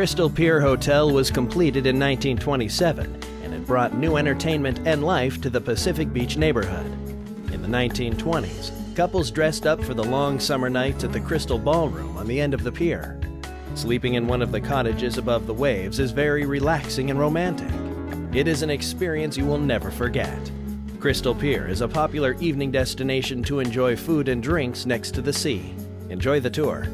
Crystal Pier Hotel was completed in 1927, and it brought new entertainment and life to the Pacific Beach neighborhood. In the 1920s, couples dressed up for the long summer nights at the Crystal Ballroom on the end of the pier. Sleeping in one of the cottages above the waves is very relaxing and romantic. It is an experience you will never forget. Crystal Pier is a popular evening destination to enjoy food and drinks next to the sea. Enjoy the tour.